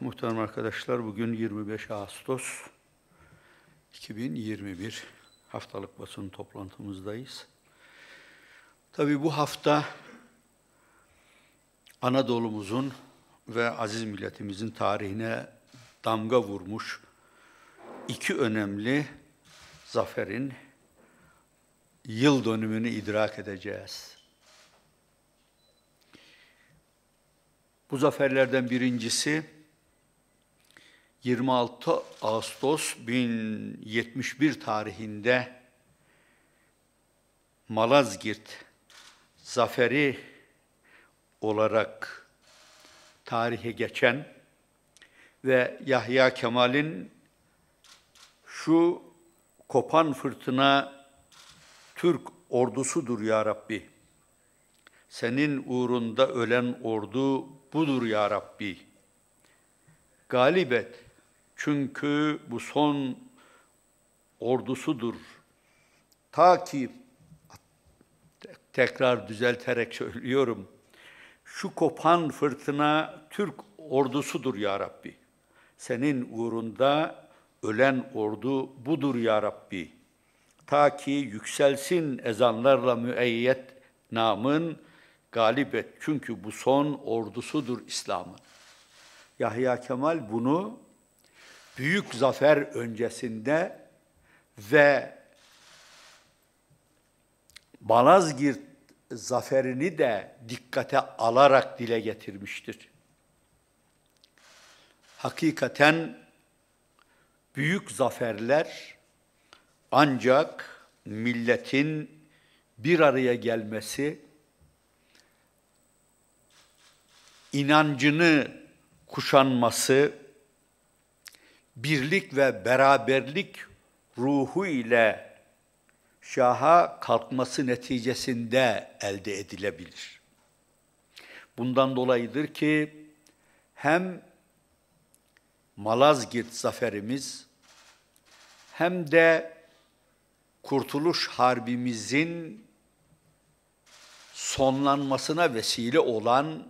Muhterem arkadaşlar, bugün 25 Ağustos 2021 haftalık basın toplantımızdayız. Tabii bu hafta Anadolu'muzun ve aziz milletimizin tarihine damga vurmuş iki önemli zaferin yıl dönümünü idrak edeceğiz. Bu zaferlerden birincisi 26 Ağustos 1071 tarihinde Malazgirt Zaferi olarak tarihe geçen ve Yahya Kemal'in şu kopan fırtına Türk ordusudur ya Rabbi, senin uğrunda ölen ordu budur ya Rabbi, galip et çünkü bu son ordusudur. Ta ki, tekrar düzelterek söylüyorum, şu kopan fırtına Türk ordusudur ya Rabbi, senin uğrunda ölen ordu budur ya Rabbi, ta ki yükselsin ezanlarla müeyyet namın, galip et çünkü bu son ordusudur İslam'ın. Yahya Kemal bunu büyük zafer öncesinde ve Malazgirt zaferini de dikkate alarak dile getirmiştir. Hakikaten büyük zaferler ancak milletin bir araya gelmesi, inancını kuşanması, birlik ve beraberlik ruhu ile şaha kalkması neticesinde elde edilebilir. Bundan dolayıdır ki hem Malazgirt zaferimiz hem de Kurtuluş Harbimizin sonlanmasına vesile olan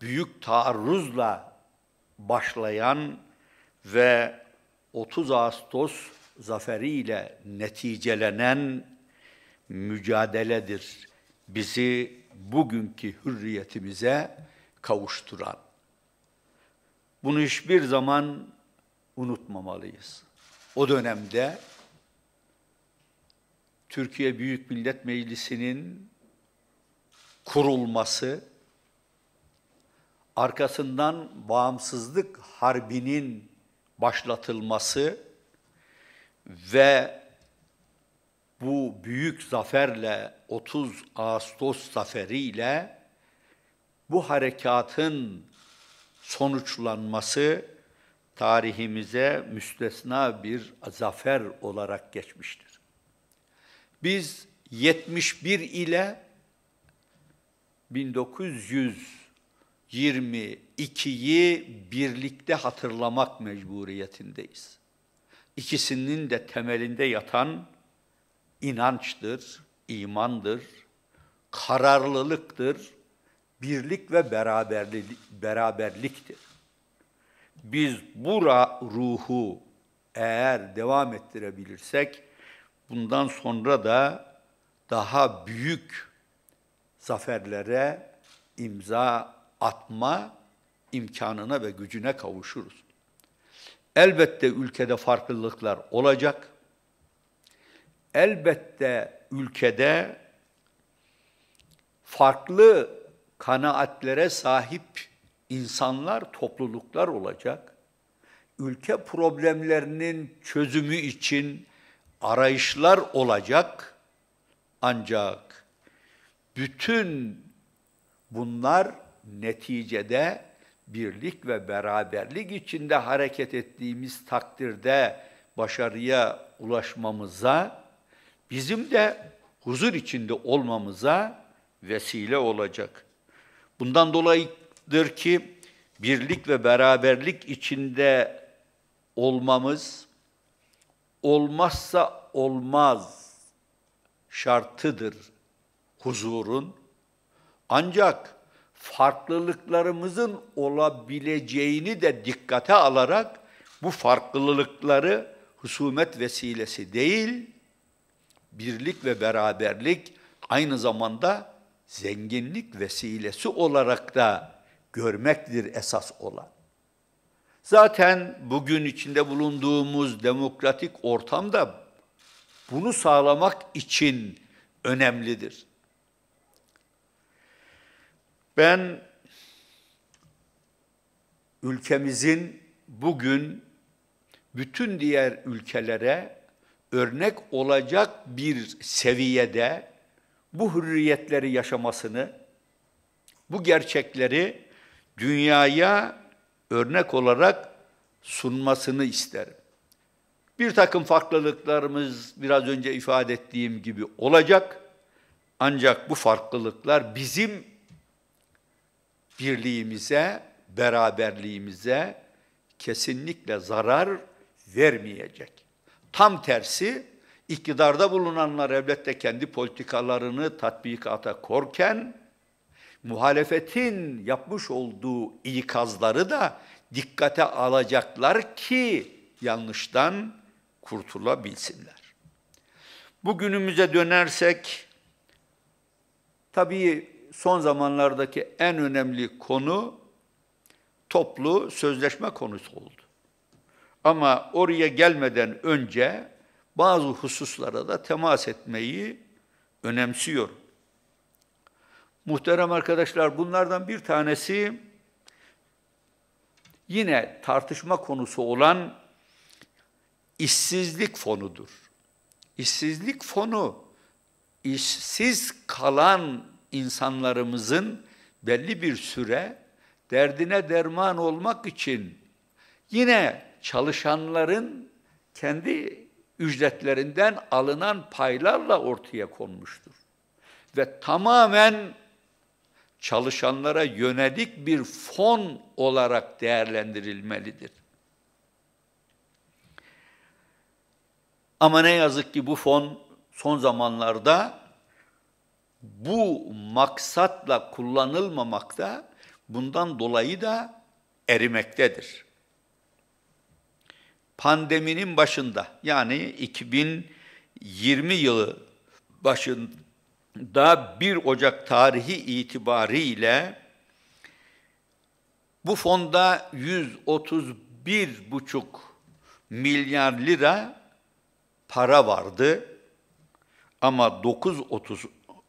büyük taarruzla başlayan ve 30 Ağustos zaferiyle neticelenen mücadeledir bizi bugünkü hürriyetimize kavuşturan. Bunu hiçbir zaman unutmamalıyız. O dönemde Türkiye Büyük Millet Meclisi'nin kurulması, arkasından bağımsızlık harbinin başlatılması ve bu büyük zaferle 30 Ağustos zaferiyle bu harekatın sonuçlanması tarihimize müstesna bir zafer olarak geçmiştir. Biz 71 ile 1922'yi birlikte hatırlamak mecburiyetindeyiz. İkisinin de temelinde yatan inançtır, imandır, kararlılıktır, birlik ve beraberliktir. Biz bu ruhu eğer devam ettirebilirsek, bundan sonra da daha büyük zaferlere imza atma imkanına ve gücüne kavuşuruz. Elbette ülkede farklılıklar olacak. Elbette ülkede farklı kanaatlere sahip insanlar, topluluklar olacak. Ülke problemlerinin çözümü için arayışlar olacak. Ancak bütün bunlar neticede birlik ve beraberlik içinde hareket ettiğimiz takdirde başarıya ulaşmamıza, bizim de huzur içinde olmamıza vesile olacak. Bundan dolayıdır ki birlik ve beraberlik içinde olmamız olmazsa olmaz şartıdır huzurun. Ancak farklılıklarımızın olabileceğini de dikkate alarak bu farklılıkları husumet vesilesi değil, birlik ve beraberlik aynı zamanda zenginlik vesilesi olarak da görmektir esas olan. Zaten bugün içinde bulunduğumuz demokratik ortam da bunu sağlamak için önemlidir. Ben ülkemizin bugün bütün diğer ülkelere örnek olacak bir seviyede bu hürriyetleri yaşamasını, bu gerçekleri dünyaya örnek olarak sunmasını isterim. Bir takım farklılıklarımız biraz önce ifade ettiğim gibi olacak. Ancak bu farklılıklar bizim birliğimize, beraberliğimize kesinlikle zarar vermeyecek. Tam tersi, iktidarda bulunanlar elbette kendi politikalarını tatbikata korken, muhalefetin yapmış olduğu ikazları da dikkate alacaklar ki yanlıştan kurtulabilsinler. Bugünümüze dönersek, tabii son zamanlardaki en önemli konu toplu sözleşme konusu oldu. Ama oraya gelmeden önce bazı hususlara da temas etmeyi önemsiyorum. Muhterem arkadaşlar, bunlardan bir tanesi yine tartışma konusu olan işsizlik fonudur. İşsizlik fonu, işsiz kalan insanlarımızın belli bir süre derdine derman olmak için yine çalışanların kendi ücretlerinden alınan paylarla ortaya konmuştur. Ve tamamen çalışanlara yönelik bir fon olarak değerlendirilmelidir. Ama ne yazık ki bu fon son zamanlarda bu maksatla kullanılmamakta, bundan dolayı da erimektedir. Pandeminin başında, yani 2020 yılı başında 1 Ocak tarihi itibariyle bu fonda 131,5 milyar lira para vardı ama 9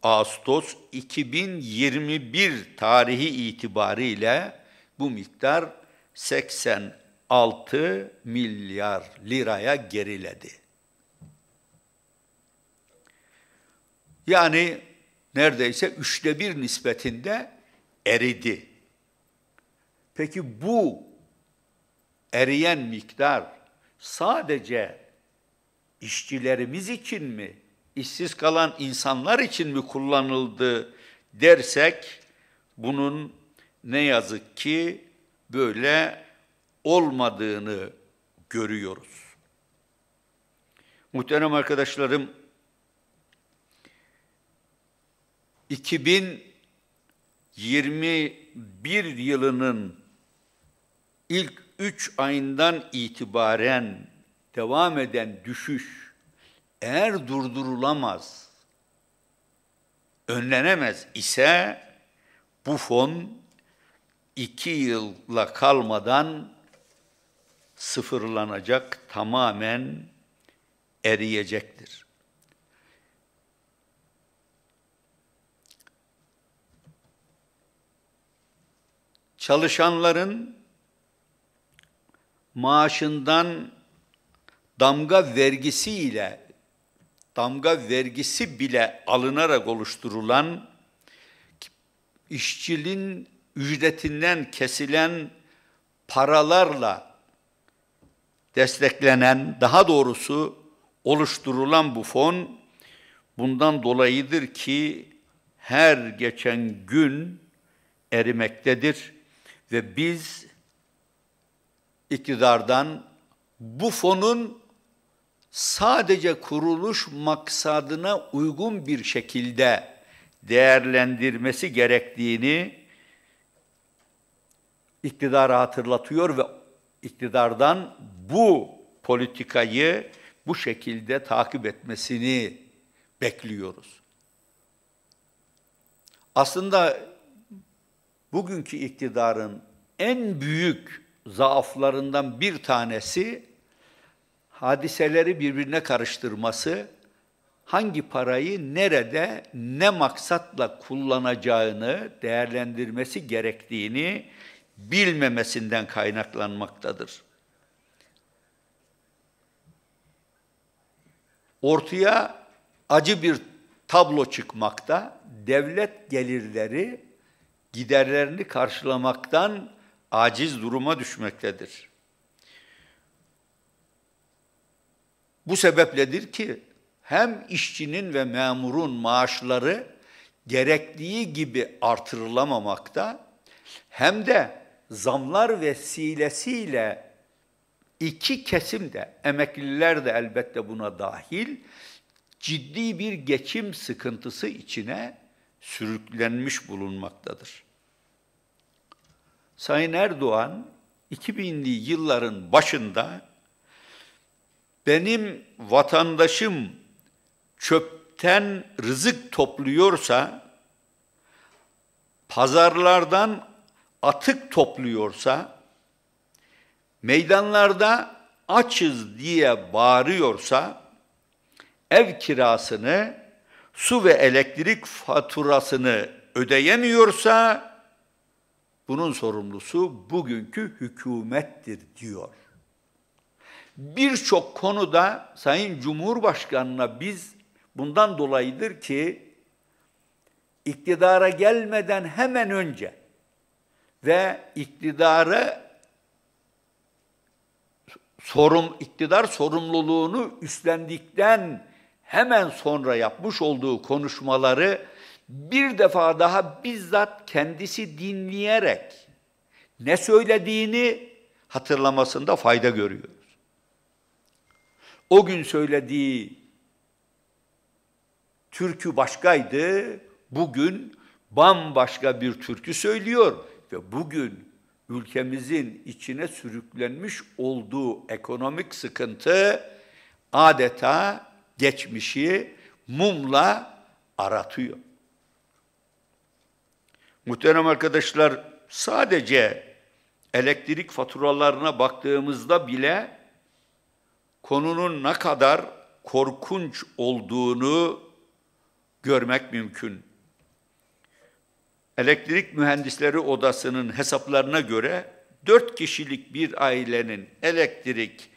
Ağustos 2021 tarihi itibariyle bu miktar 86 milyar liraya geriledi. Yani neredeyse 1/3 nispetinde eridi. Peki bu eriyen miktar sadece işçilerimiz için mi, işsiz kalan insanlar için mi kullanıldı dersek, bunun ne yazık ki böyle olmadığını görüyoruz. Muhterem arkadaşlarım, 2021 yılının ilk 3 ayından itibaren devam eden düşüş, eğer durdurulamaz, önlenemez ise bu fon 2 yıla kalmadan sıfırlanacak, tamamen eriyecektir. Çalışanların maaşından damga vergisi bile alınarak oluşturulan, işçinin ücretinden kesilen paralarla desteklenen, daha doğrusu oluşturulan bu fon, bundan dolayıdır ki her geçen gün erimektedir ve biz iktidardan bu fonun sadece kuruluş maksadına uygun bir şekilde değerlendirmesi gerektiğini iktidarı hatırlatıyor ve iktidardan bu politikayı bu şekilde takip etmesini bekliyoruz. Aslında bugünkü iktidarın en büyük zaaflarından bir tanesi hadiseleri birbirine karıştırması, hangi parayı nerede, ne maksatla kullanacağını, değerlendirmesi gerektiğini bilmemesinden kaynaklanmaktadır. Ortaya acı bir tablo çıkmakta, devlet gelirleri giderlerini karşılamaktan aciz duruma düşmektedir. Bu sebepledir ki hem işçinin ve memurun maaşları gerektiği gibi artırılamamakta, hem de zamlar vesilesiyle iki kesim de, emekliler de elbette buna dahil, ciddi bir geçim sıkıntısı içine sürüklenmiş bulunmaktadır. Sayın Erdoğan, 2000'li yılların başında benim vatandaşım çöpten rızık topluyorsa, pazarlardan atık topluyorsa, meydanlarda açız diye bağırıyorsa, ev kirasını, su ve elektrik faturasını ödeyemiyorsa, bunun sorumlusu bugünkü hükümettir diyor. Birçok konuda Sayın Cumhurbaşkanı'na biz bundan dolayıdır ki iktidara gelmeden hemen önce ve iktidar sorumluluğunu üstlendikten hemen sonra yapmış olduğu konuşmaları bir defa daha bizzat kendisi dinleyerek ne söylediğini hatırlamasında fayda görüyoruz. O gün söylediği türkü başkaydı, bugün bambaşka bir türkü söylüyor ve bugün ülkemizin içine sürüklenmiş olduğu ekonomik sıkıntı adeta geçmişi mumla aratıyor. Muhterem arkadaşlar, sadece elektrik faturalarına baktığımızda bile konunun ne kadar korkunç olduğunu görmek mümkün. Elektrik Mühendisleri Odası'nın hesaplarına göre 4 kişilik bir ailenin elektrik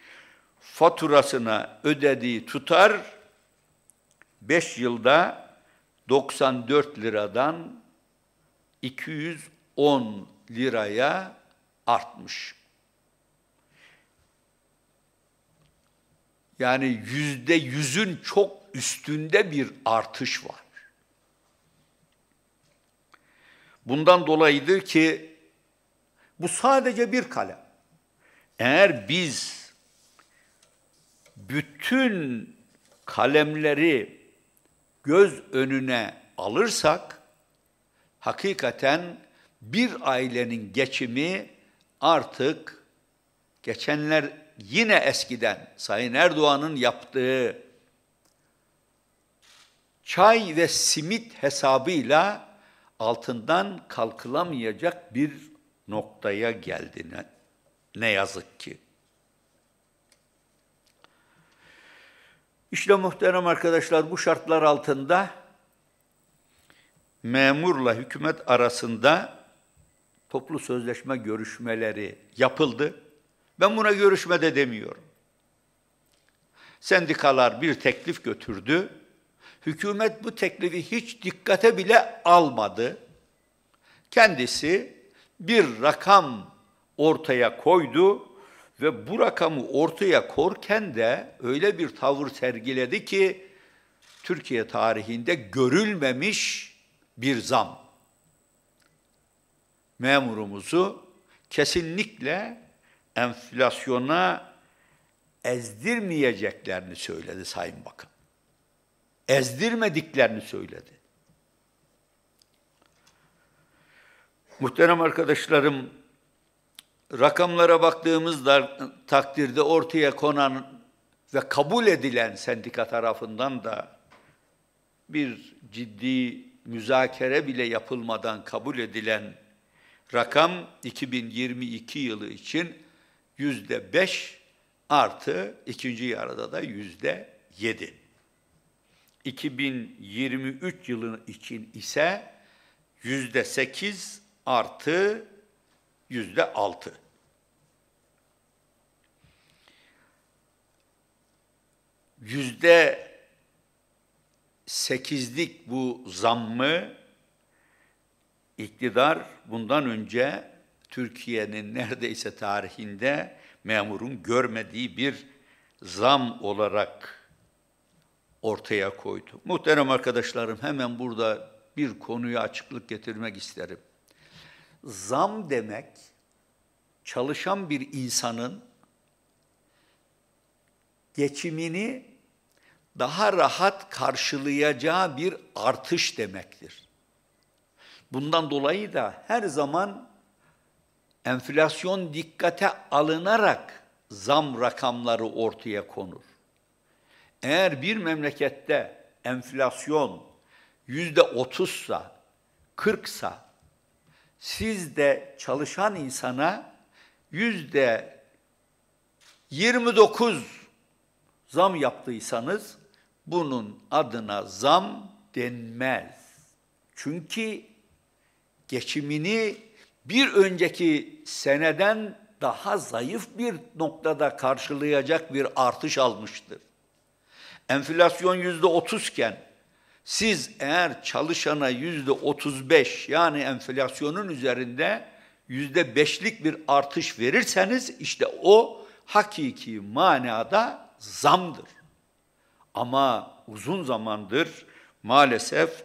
faturasına ödediği tutar 5 yılda 94 liradan 210 liraya artmış. Yani %100'ün çok üstünde bir artış var. Bundan dolayıdır ki bu sadece bir kalem. Eğer biz bütün kalemleri göz önüne alırsak, hakikaten bir ailenin geçimi artık geçenler, yine eskiden Sayın Erdoğan'ın yaptığı çay ve simit hesabıyla altından kalkılamayacak bir noktaya geldi ne yazık ki. İşte muhterem arkadaşlar, bu şartlar altında memurla hükümet arasında toplu sözleşme görüşmeleri yapıldı. Ben buna görüşmede demiyorum. Sendikalar bir teklif götürdü. Hükümet bu teklifi hiç dikkate bile almadı. Kendisi bir rakam ortaya koydu ve bu rakamı ortaya korken de öyle bir tavır sergiledi ki Türkiye tarihinde görülmemiş bir zam. Memurumuzu kesinlikle enflasyona ezdirmeyeceklerini söyledi Sayın Bakan. Ezdirmediklerini söyledi. Muhterem arkadaşlarım, Rakamlara baktığımızda takdirde ortaya konan ve kabul edilen sendika tarafından da bir ciddi müzakere bile yapılmadan kabul edilen rakam 2022 yılı için %5 artı ikinci yarıda da %7. 2023 yılı için ise %8 artı %6. %8'lik bu zammı iktidar bundan önce Türkiye'nin neredeyse tarihinde memurun görmediği bir zam olarak ortaya koydu. Muhterem arkadaşlarım, hemen burada bir konuya açıklık getirmek isterim. Zam demek, çalışan bir insanın geçimini daha rahat karşılayacağı bir artış demektir. Bundan dolayı da her zaman enflasyon dikkate alınarak zam rakamları ortaya konur. Eğer bir memlekette enflasyon %30'sa, 40'sa, siz de çalışan insana %29 zam yaptıysanız bunun adına zam denmez. Çünkü geçimini bir önceki seneden daha zayıf bir noktada karşılayacak bir artış almıştır. Enflasyon %30'ken siz eğer çalışana %35, yani enflasyonun üzerinde %5'lik bir artış verirseniz işte o hakiki manada zamdır. Ama uzun zamandır maalesef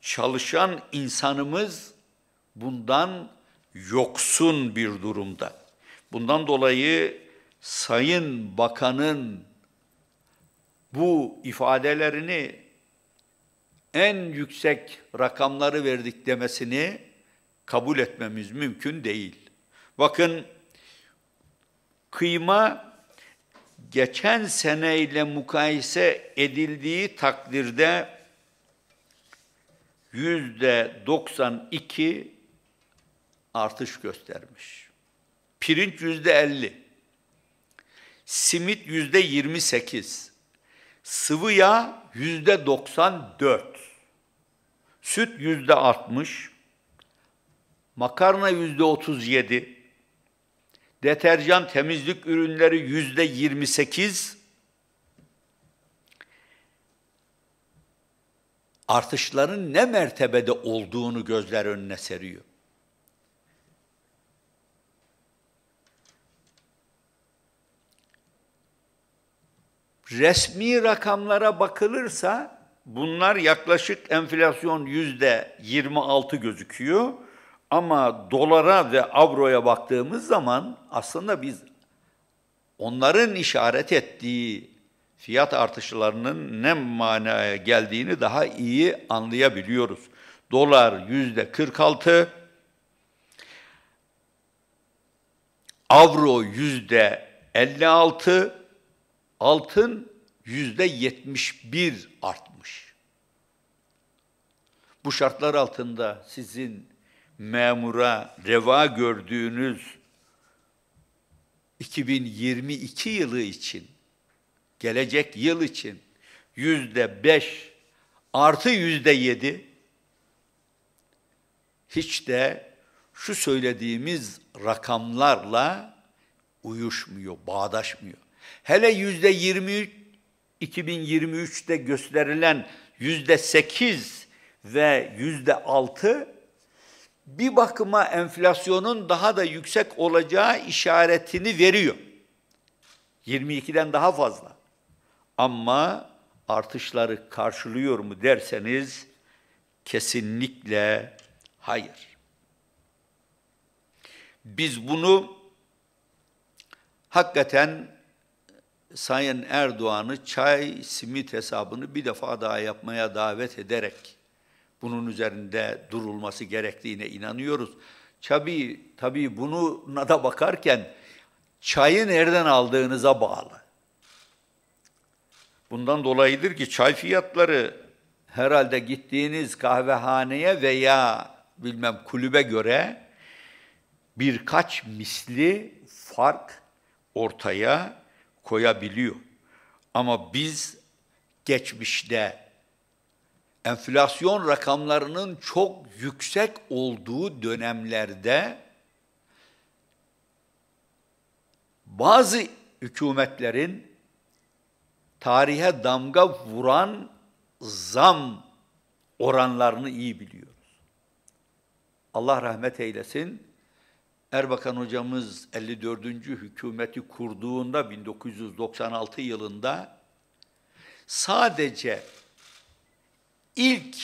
çalışan insanımız bundan yoksun bir durumda. Bundan dolayı Sayın Bakan'ın bu ifadelerini, en yüksek rakamları verdik demesini kabul etmemiz mümkün değil. Bakın, kıyma geçen seneyle mukayese edildiği takdirde %92 artış göstermiş. Pirinç %50, simit %28, sıvı yağ %94, süt %60, makarna %37, deterjan, temizlik ürünleri %28 artışların ne mertebede olduğunu gözler önüne seriyor. Resmi rakamlara bakılırsa bunlar yaklaşık enflasyon %26 gözüküyor. Ama dolara ve avroya baktığımız zaman aslında biz onların işaret ettiği fiyat artışlarının ne manaya geldiğini daha iyi anlayabiliyoruz. Dolar %46, avro %56, altın %71 artmış. Bu şartlar altında sizin memura reva gördüğünüz 2022 yılı için, gelecek yıl için %5 artı %7 hiç de şu söylediğimiz rakamlarla uyuşmuyor, bağdaşmıyor. Hele %23, 2023'te gösterilen %8 ve %6 bir bakıma enflasyonun daha da yüksek olacağı işaretini veriyor. 22'den daha fazla. Ama artışları karşılıyor mu derseniz kesinlikle hayır. Biz bunu hakikaten Sayın Erdoğan'ı çay, simit hesabını bir defa daha yapmaya davet ederek bunun üzerinde durulması gerektiğine inanıyoruz. Tabii buna da bakarken çayı nereden aldığınıza bağlı. Bundan dolayıdır ki çay fiyatları herhalde gittiğiniz kahvehaneye veya bilmem kulübe göre birkaç misli fark ortaya koyabiliyor. Ama biz geçmişte enflasyon rakamlarının çok yüksek olduğu dönemlerde bazı hükümetlerin tarihe damga vuran zam oranlarını iyi biliyoruz. Allah rahmet eylesin. Erbakan hocamız 54. hükümeti kurduğunda 1996 yılında sadece ilk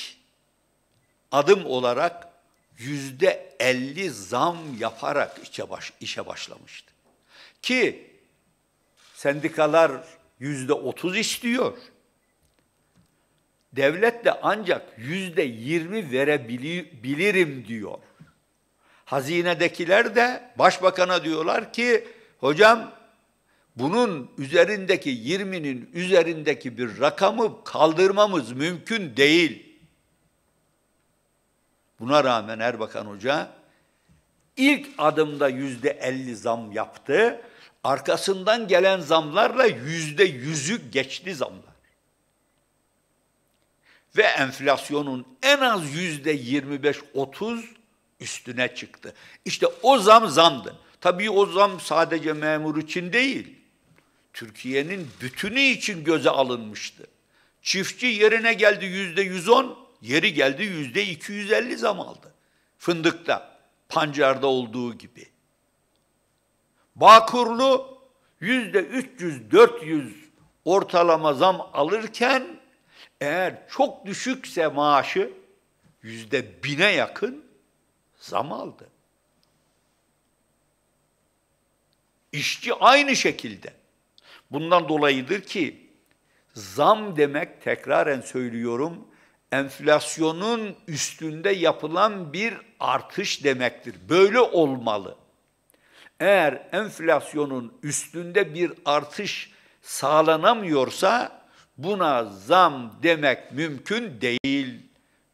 adım olarak %50 zam yaparak işe başlamıştı. Ki sendikalar %30 istiyor. Devlet de ancak %20 verebilirim diyor. Hazinedekiler de başbakana diyorlar ki hocam bunun üzerindeki 20'nin üzerindeki bir rakamı kaldırmamız mümkün değil. Buna rağmen Erbakan Hoca ilk adımda %50 zam yaptı. Arkasından gelen zamlarla %100'ü geçti zamlar. Ve enflasyonun en az %25-30 üstüne çıktı. İşte o zam zamdı. Tabii o zam sadece memur için değil, Türkiye'nin bütünü için göze alınmıştı. Çiftçi yerine geldi %110, yeri geldi %250 zam aldı. Fındıkta, pancarda olduğu gibi. Bağkurlu %300-400 ortalama zam alırken, eğer çok düşükse maaşı %1000'e yakın zam aldı. İşçi aynı şekilde. Bundan dolayıdır ki zam demek, tekraren söylüyorum, enflasyonun üstünde yapılan bir artış demektir. Böyle olmalı. Eğer enflasyonun üstünde bir artış sağlanamıyorsa buna zam demek mümkün değil.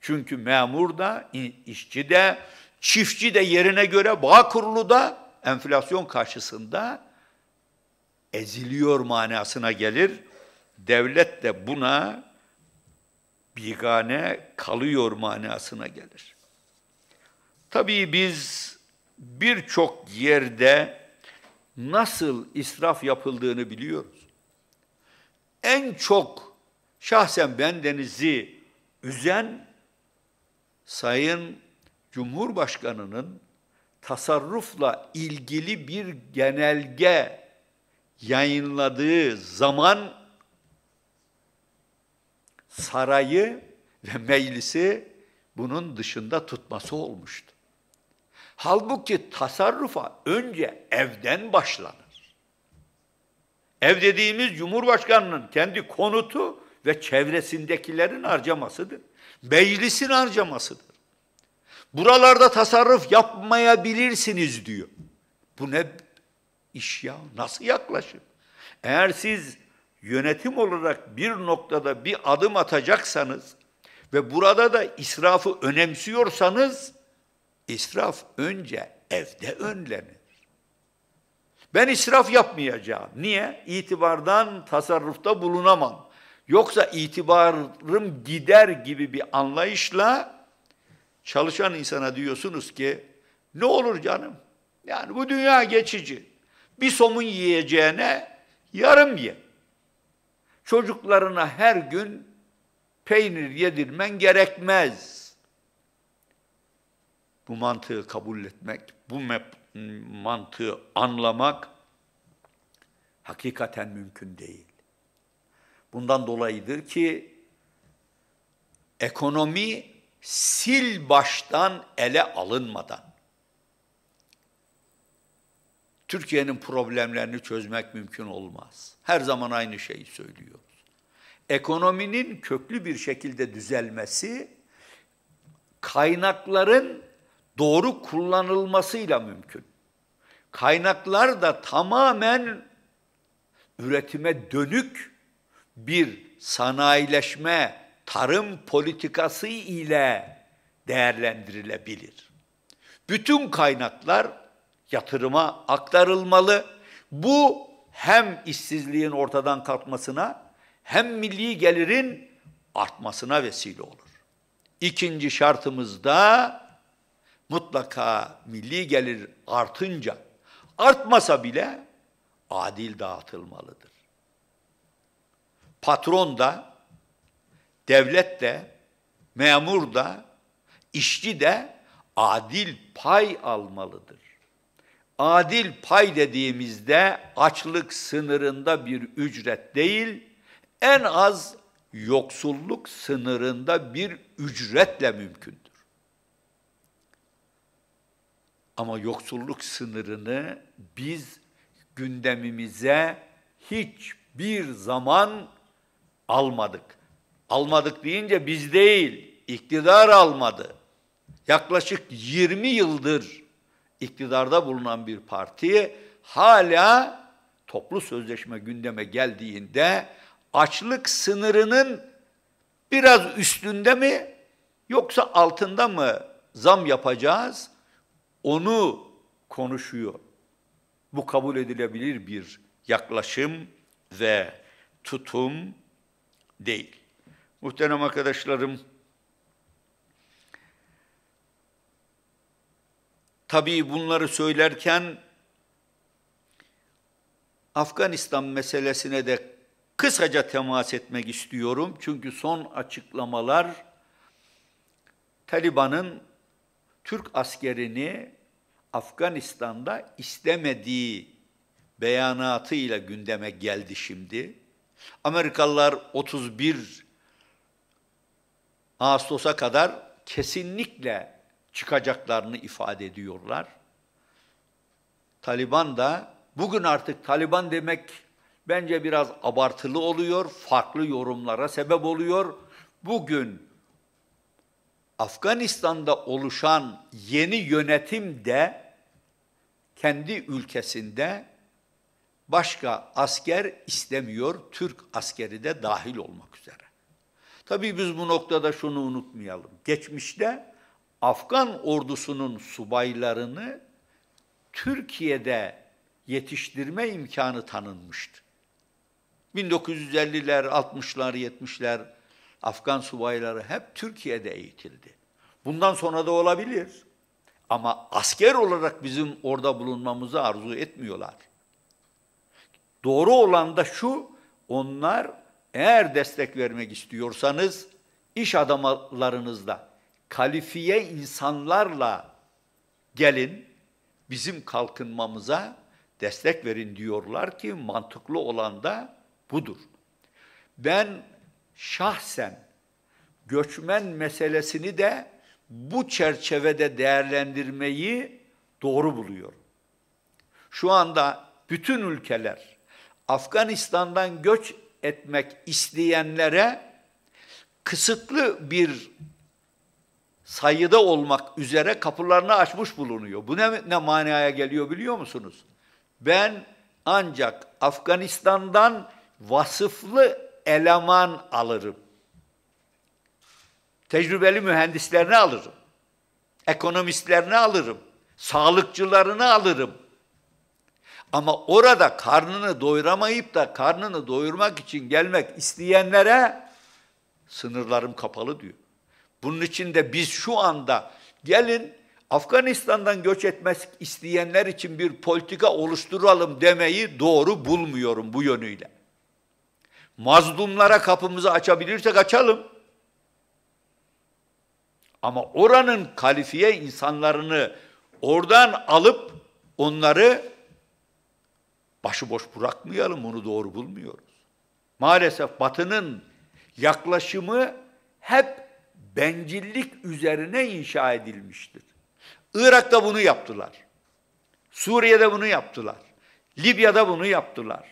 Çünkü memur da, işçi de, çiftçi de yerine göre, bağkurlu da enflasyon karşısında eziliyor manasına gelir. Devlet de buna bigane kalıyor manasına gelir. Tabii biz birçok yerde nasıl israf yapıldığını biliyoruz. En çok şahsen bendenizi üzen Sayın Cumhurbaşkanı'nın tasarrufla ilgili bir genelge yayınladığı zaman sarayı ve meclisi bunun dışında tutması olmuştu. Halbuki tasarrufa önce evden başlanır. Ev dediğimiz Cumhurbaşkanı'nın kendi konutu ve çevresindekilerin harcamasıdır. Meclisin harcamasıdır. Buralarda tasarruf yapmayabilirsiniz diyor. Bu ne iş ya? Nasıl yaklaşım? Eğer siz yönetim olarak bir noktada bir adım atacaksanız ve burada da israfı önemsiyorsanız, israf önce evde önlenir. Ben israf yapmayacağım. Niye? İtibardan tasarrufta bulunamam. Yoksa itibarım gider gibi bir anlayışla çalışan insana diyorsunuz ki ne olur canım? Yani bu dünya geçici. Bir somun yiyeceğine yarım ye. Çocuklarına her gün peynir yedirmen gerekmez. Bu mantığı kabul etmek, bu mantığı anlamak hakikaten mümkün değil. Bundan dolayıdır ki ekonomi sil baştan ele alınmadan Türkiye'nin problemlerini çözmek mümkün olmaz. Her zaman aynı şeyi söylüyoruz. Ekonominin köklü bir şekilde düzelmesi, kaynakların doğru kullanılmasıyla mümkün. Kaynaklar da tamamen üretime dönük bir sanayileşme, tarım politikası ile değerlendirilebilir. Bütün kaynaklar yatırıma aktarılmalı. Bu hem işsizliğin ortadan kalkmasına hem milli gelirin artmasına vesile olur. İkinci şartımız da mutlaka milli gelir artınca, artmasa bile adil dağıtılmalıdır. Patron da, devlet de, memur da, işçi de adil pay almalıdır. Adil pay dediğimizde açlık sınırında bir ücret değil, en az yoksulluk sınırında bir ücretle mümkündür. Ama yoksulluk sınırını biz gündemimize hiçbir zaman almadık. Almadık deyince biz değil, iktidar almadı. Yaklaşık 20 yıldır iktidarda bulunan bir parti hala toplu sözleşme gündeme geldiğinde açlık sınırının biraz üstünde mi yoksa altında mı zam yapacağız onu konuşuyor. Bu kabul edilebilir bir yaklaşım ve tutum değil. Muhterem arkadaşlarım, tabii bunları söylerken Afganistan meselesine de kısaca temas etmek istiyorum. Çünkü son açıklamalar Taliban'ın Türk askerini Afganistan'da istemediği beyanatıyla gündeme geldi şimdi. Amerikalılar 31 Ağustos'a kadar kesinlikle çıkacaklarını ifade ediyorlar. Taliban da, bugün artık Taliban demek bence biraz abartılı oluyor, farklı yorumlara sebep oluyor. Bugün Afganistan'da oluşan yeni yönetim de kendi ülkesinde başka asker istemiyor, Türk askeri de dahil olmak üzere. Tabii biz bu noktada şunu unutmayalım. Geçmişte Afgan ordusunun subaylarını Türkiye'de yetiştirme imkanı tanınmıştı. 1950'ler, 60'lar, 70'ler Afgan subayları hep Türkiye'de eğitildi. Bundan sonra da olabilir. Ama asker olarak bizim orada bulunmamızı arzu etmiyorlar. Doğru olan da şu, onlar eğer destek vermek istiyorsanız iş adamlarınızla, kalifiye insanlarla gelin, bizim kalkınmamıza destek verin diyorlar ki mantıklı olan da budur. Ben şahsen göçmen meselesini de bu çerçevede değerlendirmeyi doğru buluyorum. Şu anda bütün ülkeler Afganistan'dan göç etmek isteyenlere kısıtlı bir sayıda olmak üzere kapılarını açmış bulunuyor. Bu ne manaya geliyor biliyor musunuz? Ben ancak Afganistan'dan vasıflı eleman alırım. Tecrübeli mühendislerini alırım. Ekonomistlerini alırım. Sağlıkçılarını alırım. Ama orada karnını doyuramayıp da karnını doyurmak için gelmek isteyenlere sınırlarım kapalı diyor. Bunun için de biz şu anda gelin Afganistan'dan göç etmek isteyenler için bir politika oluşturalım demeyi doğru bulmuyorum bu yönüyle. Mazlumlara kapımızı açabilirsek açalım. Ama oranın kalifiye insanlarını oradan alıp onları başıboş bırakmayalım, onu doğru bulmuyoruz. Maalesef Batı'nın yaklaşımı hep bencillik üzerine inşa edilmiştir. Irak'ta bunu yaptılar. Suriye'de bunu yaptılar. Libya'da bunu yaptılar.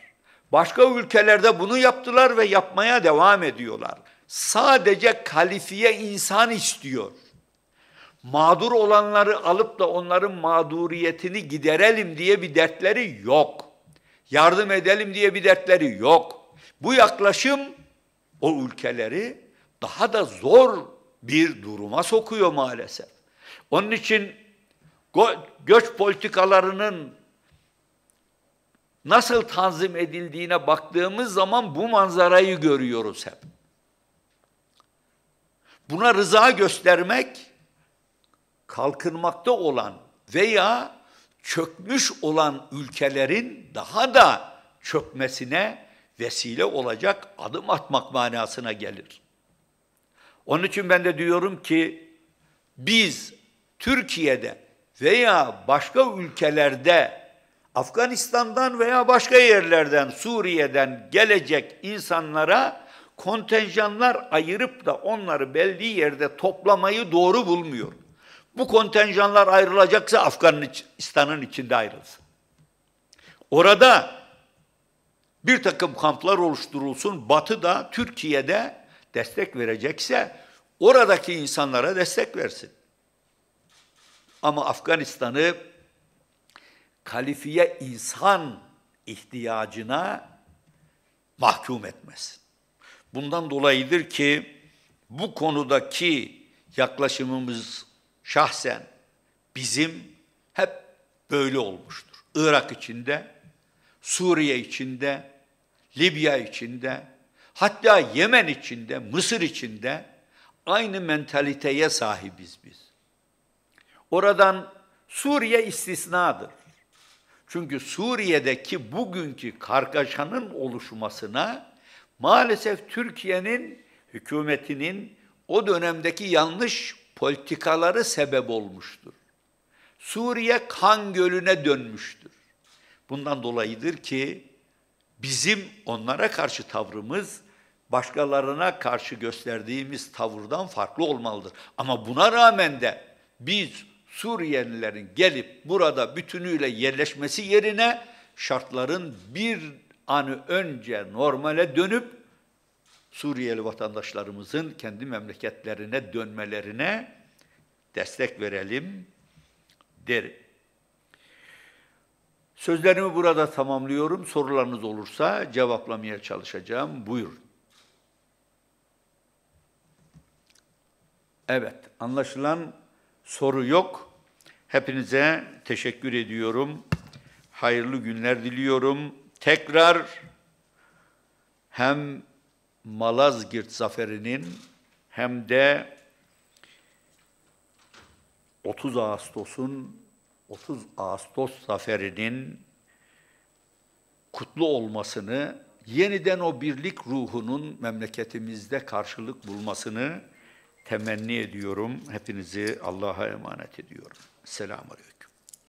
Başka ülkelerde bunu yaptılar ve yapmaya devam ediyorlar. Sadece kalifiye insan istiyor. mağdur olanları alıp da onların mağduriyetini giderelim diye bir dertleri yok. Yardım edelim diye bir dertleri yok. Bu yaklaşım o ülkeleri daha da zor bir duruma sokuyor maalesef. Onun için göç politikalarının nasıl tanzim edildiğine baktığımız zaman bu manzarayı görüyoruz hep. Buna rıza göstermek, kalkınmakta olan veya çökmüş olan ülkelerin daha da çökmesine vesile olacak adım atmak manasına gelir. Onun için ben de diyorum ki biz Türkiye'de veya başka ülkelerde, Afganistan'dan veya başka yerlerden, Suriye'den gelecek insanlara kontenjanlar ayırıp da onları belli yerde toplamayı doğru bulmuyorum. Bu kontenjanlar ayrılacaksa Afganistan'ın içinde ayrılsın. Orada bir takım kamplar oluşturulsun. Batı da Türkiye'de destek verecekse oradaki insanlara destek versin. Ama Afganistan'ı kalifiye insan ihtiyacına mahkum etmez. Bundan dolayıdır ki bu konudaki yaklaşımımız şahsen bizim hep böyle olmuştur. Irak içinde, Suriye içinde, Libya içinde, hatta Yemen içinde, Mısır içinde aynı mentaliteye sahibiz biz. Oradan Suriye istisnadır. Çünkü Suriye'deki bugünkü kargaşanın oluşmasına maalesef Türkiye'nin hükümetinin o dönemdeki yanlış politikaları sebep olmuştur. Suriye kan gölüne dönmüştür. Bundan dolayıdır ki bizim onlara karşı tavrımız başkalarına karşı gösterdiğimiz tavırdan farklı olmalıdır. Ama buna rağmen de biz Suriyelilerin gelip burada bütünüyle yerleşmesi yerine şartların bir an önce normale dönüp Suriyeli vatandaşlarımızın kendi memleketlerine dönmelerine destek verelim derim. Sözlerimi burada tamamlıyorum. Sorularınız olursa cevaplamaya çalışacağım. Buyurun. Evet, anlaşılan soru yok. Hepinize teşekkür ediyorum. Hayırlı günler diliyorum. Tekrar hem Malazgirt Zaferi'nin hem de 30 Ağustos Zaferi'nin kutlu olmasını, yeniden o birlik ruhunun memleketimizde karşılık bulmasını temenni ediyorum. Hepinizi Allah'a emanet ediyorum. Selamünaleyküm.